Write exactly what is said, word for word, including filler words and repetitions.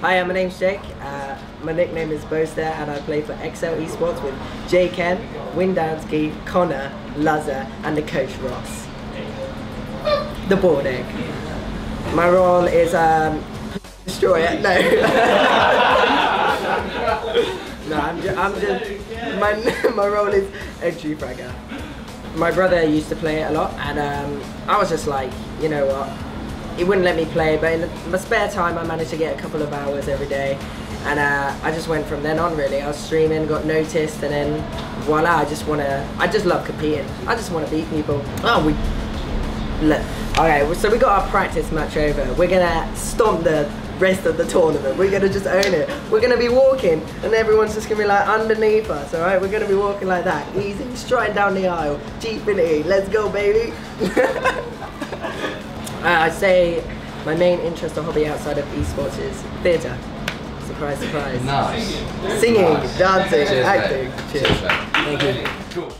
Hi, my name's Jake, uh, my nickname is Boaster and I play for X L Esports with J. Ken, Windansky, Connor, Lazer and the coach Ross. The ball egg. My role is um, destroyer, no. No, I'm, ju I'm just, my, my role is entry fragger. My brother used to play it a lot and um, I was just like, you know what, he wouldn't let me play, but in my spare time I managed to get a couple of hours every day, and uh, I just went from then on really. I was streaming, got noticed, and then voila, I just want to, I just love competing. I just want to beat people. Oh, we, look, okay, so we got our practice match over. We're going to stomp the rest of the tournament. We're going to just own it. We're going to be walking, and everyone's just going to be like underneath us, all right? We're going to be walking like that, easy, straight down the aisle. G-finity, let's go, baby. Uh, I'd say my main interest or hobby outside of esports is theatre. Surprise, surprise. Nice. Singing, nice. Dancing, cheers, acting. Mate. Cheers. Cheers, thank you. Cool.